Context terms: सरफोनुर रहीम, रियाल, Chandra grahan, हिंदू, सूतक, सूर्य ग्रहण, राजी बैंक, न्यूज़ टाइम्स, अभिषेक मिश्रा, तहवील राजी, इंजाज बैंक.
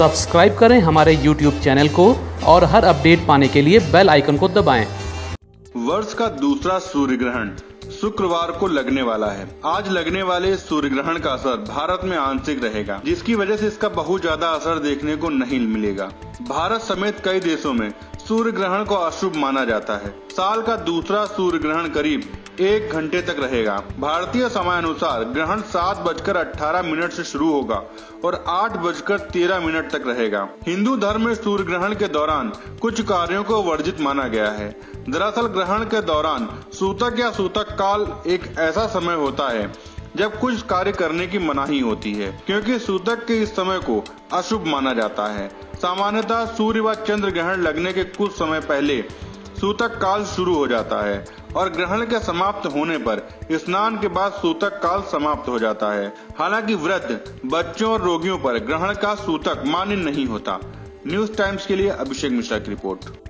Subscribe करें हमारे YouTube channel को और हर अपडेट पाने के लिए बेल आइकन को दबाएं। वर्ष का दूसरा सूर्य ग्रहण शुक्रवार को लगने वाला है। आज लगने वाले सूर्य ग्रहण का असर भारत में आंशिक रहेगा, जिसकी वजह से इसका बहुत ज्यादा असर देखने को नहीं मिलेगा। भारत समेत कई देशों में सूर्य ग्रहण को अशुभ माना जाता है। साल का दूसरा सूर्य ग्रहण करीब 1 घंटे तक रहेगा। भारतीय समयानुसार ग्रहण 7:18 से शुरू होगा और 8:13 तक रहेगा। हिंदू धर्म में सूर्य ग्रहण के दौरान कुछ कार्यों को वर्जित माना गया है। दरअसल ग्रहण के दौरान सूतक या सूतक काल एक ऐसा समय होता है जब कुछ कार्य करने की मनाही होती है, क्योंकि सूतक के इस समय को अशुभ माना जाता है। सामान्यतः सूर्य व चंद्र ग्रहण लगने के कुछ समय पहले सूतक काल शुरू हो जाता है और ग्रहण के समाप्त होने पर स्नान के बाद सूतक काल समाप्त हो जाता है। हालांकि व्रत, बच्चों और रोगियों पर ग्रहण का सूतक मान्य नहीं होता। न्यूज़ टाइम्स के लिए अभिषेक मिश्रा की रिपोर्ट।